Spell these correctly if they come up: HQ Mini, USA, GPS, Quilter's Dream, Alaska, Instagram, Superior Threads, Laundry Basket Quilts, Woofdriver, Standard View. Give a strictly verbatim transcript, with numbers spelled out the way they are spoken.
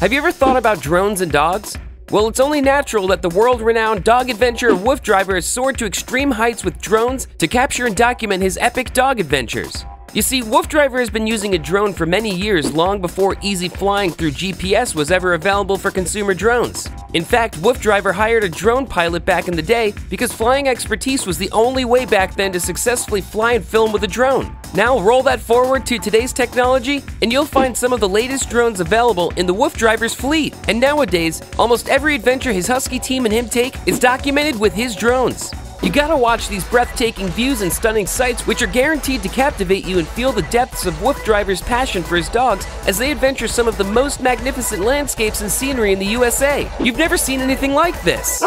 Have you ever thought about drones and dogs? Well, it's only natural that the world-renowned dog adventurer Woofdriver has soared to extreme heights with drones to capture and document his epic dog adventures. You see, Woofdriver has been using a drone for many years, long before easy flying through G P S was ever available for consumer drones. In fact, Woofdriver hired a drone pilot back in the day because flying expertise was the only way back then to successfully fly and film with a drone. Now roll that forward to today's technology, and you'll find some of the latest drones available in the Woofdriver's fleet. And nowadays, almost every adventure his Husky team and him take is documented with his drones. You gotta watch these breathtaking views and stunning sights, which are guaranteed to captivate you, and feel the depths of Woofdriver's passion for his dogs as they adventure some of the most magnificent landscapes and scenery in the U S A. You've never seen anything like this.